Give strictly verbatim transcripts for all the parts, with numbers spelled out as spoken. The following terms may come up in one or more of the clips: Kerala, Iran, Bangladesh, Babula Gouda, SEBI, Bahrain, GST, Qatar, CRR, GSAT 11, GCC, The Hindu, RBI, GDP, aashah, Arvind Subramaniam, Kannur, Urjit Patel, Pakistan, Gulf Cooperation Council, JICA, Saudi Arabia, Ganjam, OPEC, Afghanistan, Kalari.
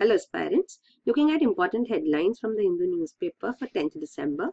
Hello aspirants, looking at important headlines from the Hindu newspaper for tenth December.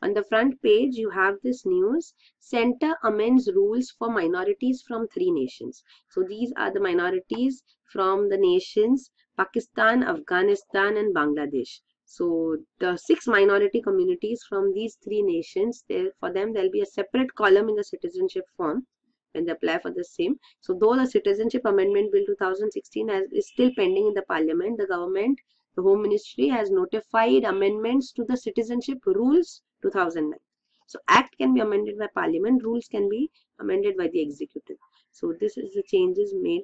On the front page you have this news, Centre amends rules for minorities from three nations. So these are the minorities from the nations Pakistan, Afghanistan and Bangladesh. So the six minority communities from these three nations, there for them there will be a separate column in the citizenship form when they apply for the same. So though the Citizenship Amendment Bill two thousand sixteen has, is still pending in the Parliament, the government, the Home Ministry has notified amendments to the Citizenship Rules two thousand nine. So Act can be amended by Parliament, rules can be amended by the Executive. So this is the changes made,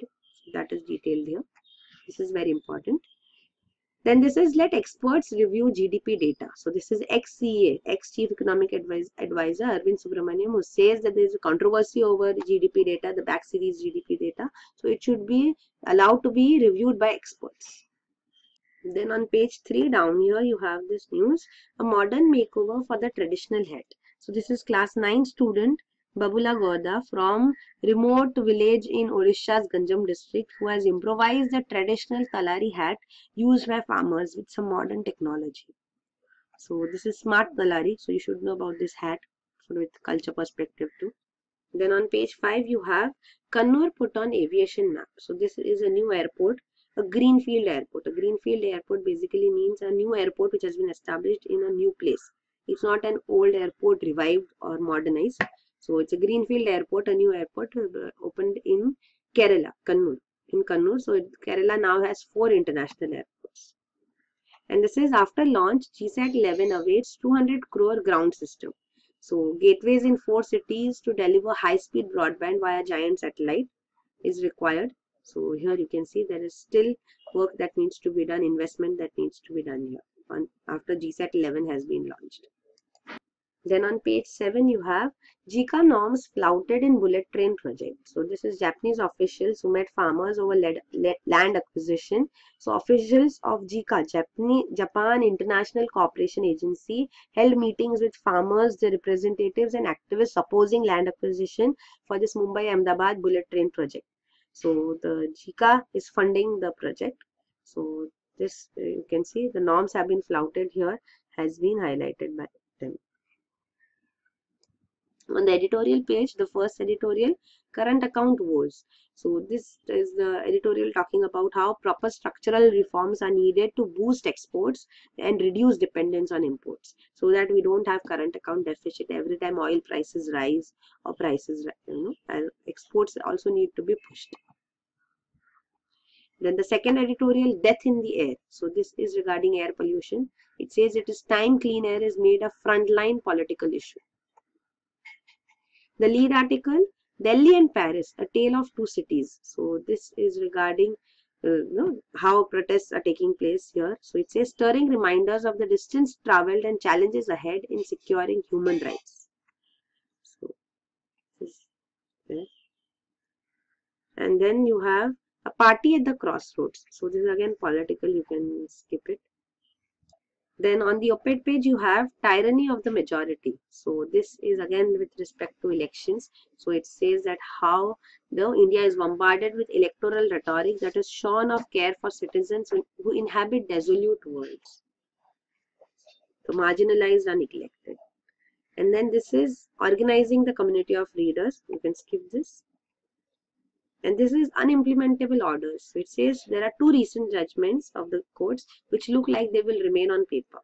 that is detailed here. This is very important. Then this is let experts review G D P data. So this is ex C E A, ex-Chief Economic Advis Advisor Arvind Subramaniam, who says that there is a controversy over the G D P data, the back series G D P data. So it should be allowed to be reviewed by experts. Then on page three down here you have this news, a modern makeover for the traditional head. So this is class nine student Babula Gouda from remote village in Orisha's Ganjam district, who has improvised the traditional Kalari hat used by farmers with some modern technology. So this is smart Kalari, so you should know about this hat with culture perspective too. Then on page five you have Kannur put on aviation map. So this is a new airport, a greenfield airport. A greenfield airport basically means a new airport which has been established in a new place. It's not an old airport revived or modernized. So it's a greenfield airport, a new airport opened in Kerala, Kannur. In Kannur, so it, Kerala now has four international airports. And this is after launch, G SAT eleven awaits two hundred crore ground system. So gateways in four cities to deliver high-speed broadband via giant satellite is required. So here you can see there is still work that needs to be done, investment that needs to be done here on, after G SAT eleven has been launched. Then on page seven you have JICA norms flouted in bullet train project. So this is Japanese officials who met farmers over lead, lead, land acquisition. So officials of JICA, Japanese, Japan International Cooperation Agency, held meetings with farmers, their representatives and activists opposing land acquisition for this Mumbai-Ahmedabad bullet train project. So the JICA is funding the project. So this uh, you can see the norms have been flouted here, has been highlighted by them. On the editorial page, the first editorial, current account woes. So this is the editorial talking about how proper structural reforms are needed to boost exports and reduce dependence on imports, so that we don't have current account deficit every time oil prices rise or prices, you know, exports also need to be pushed. Then the second editorial, death in the air. So this is regarding air pollution. It says it is time clean air is made a frontline political issue. The lead article, Delhi and Paris, a tale of two cities. So this is regarding uh, you know, how protests are taking place here. So it says stirring reminders of the distance travelled and challenges ahead in securing human rights. So this is there. And then you have a party at the crossroads. So this is again political, you can skip it. Then on the op-ed page you have tyranny of the majority. So this is again with respect to elections. So it says that how the India is bombarded with electoral rhetoric that is shorn of care for citizens who inhabit desolate worlds. So marginalized and neglected. And then this is organizing the community of readers. You can skip this. And this is unimplementable orders. So it says there are two recent judgments of the courts which look like they will remain on paper.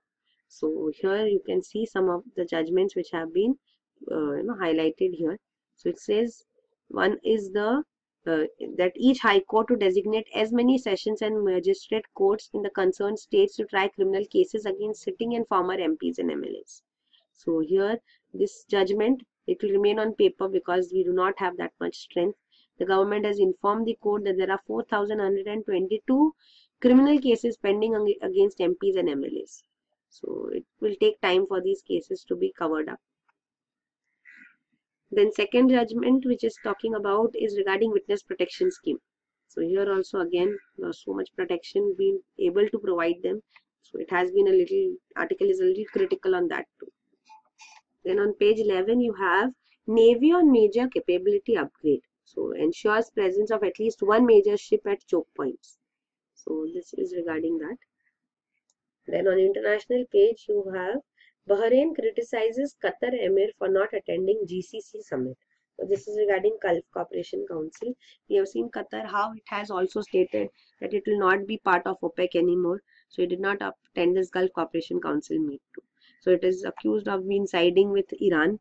So here you can see some of the judgments which have been uh, you know, highlighted here. So it says one is the uh, that each high court to designate as many sessions and magistrate courts in the concerned states to try criminal cases against sitting and former M Ps and M L As. So here this judgment, it will remain on paper because we do not have that much strength. The government has informed the court that there are four thousand one hundred twenty-two criminal cases pending against M Ps and M L As. So it will take time for these cases to be covered up. Then second judgment which is talking about is regarding witness protection scheme. So here also again there is so much protection being able to provide them. So it has been a little, article is a little critical on that too. Then on page eleven you have Navy on major capability upgrade. So ensures presence of at least one major ship at choke points. So this is regarding that. Then on international page you have Bahrain criticizes Qatar Emir for not attending G C C summit. So this is regarding Gulf Cooperation Council. We have seen Qatar, how it has also stated that it will not be part of OPEC anymore. So it did not attend this Gulf Cooperation Council meet too. So it is accused of being siding with Iran.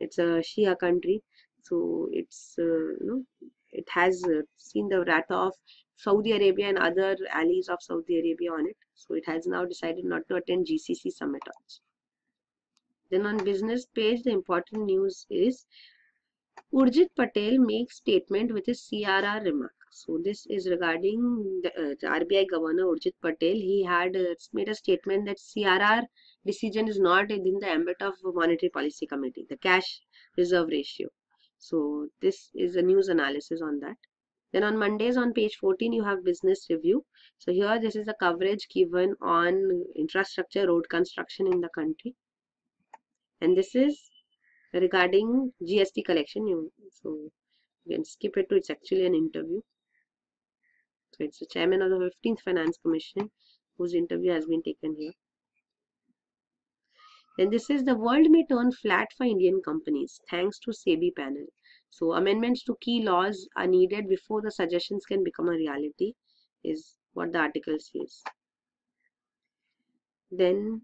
It's a Shia country. So it's, uh, you know, it has uh, seen the wrath of Saudi Arabia and other allies of Saudi Arabia on it. So it has now decided not to attend G C C summit also. Then on business page, the important news is Urjit Patel makes statement with his C R R remark. So this is regarding the, uh, the R B I Governor Urjit Patel. He had uh, made a statement that C R R decision is not within the ambit of Monetary Policy Committee, the cash reserve ratio. So this is a news analysis on that. Then on Mondays on page fourteen, you have business review. So here this is the coverage given on infrastructure, road construction in the country. And this is regarding G S T collection. You, so you can skip it too. It's actually an interview. So it's the chairman of the fifteenth Finance Commission whose interview has been taken here. Then this is the world may turn flat for Indian companies thanks to SEBI panel. So amendments to key laws are needed before the suggestions can become a reality is what the article says. Then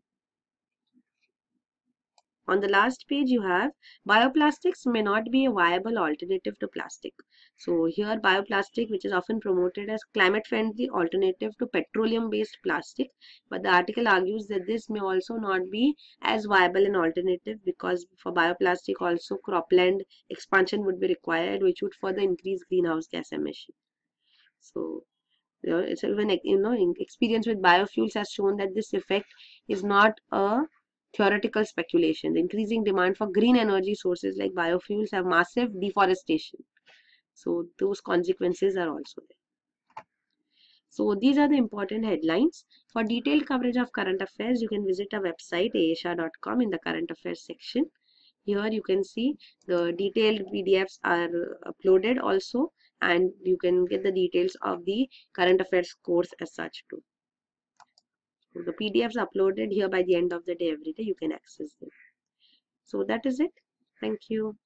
on the last page you have bioplastics may not be a viable alternative to plastic. So here bioplastic, which is often promoted as climate friendly alternative to petroleum based plastic, but the article argues that this may also not be as viable an alternative because for bioplastic also cropland expansion would be required, which would further increase greenhouse gas emission. So it's even, you know, experience with biofuels has shown that this effect is not a theoretical speculation. The increasing demand for green energy sources like biofuels have massive deforestation. So those consequences are also there. So these are the important headlines. For detailed coverage of current affairs, you can visit our website aashah dot com in the current affairs section. Here you can see the detailed P D Fs are uploaded also, and you can get the details of the current affairs course as such too. So the P D Fs uploaded here by the end of the day every day. You can access them. So that is it. Thank you.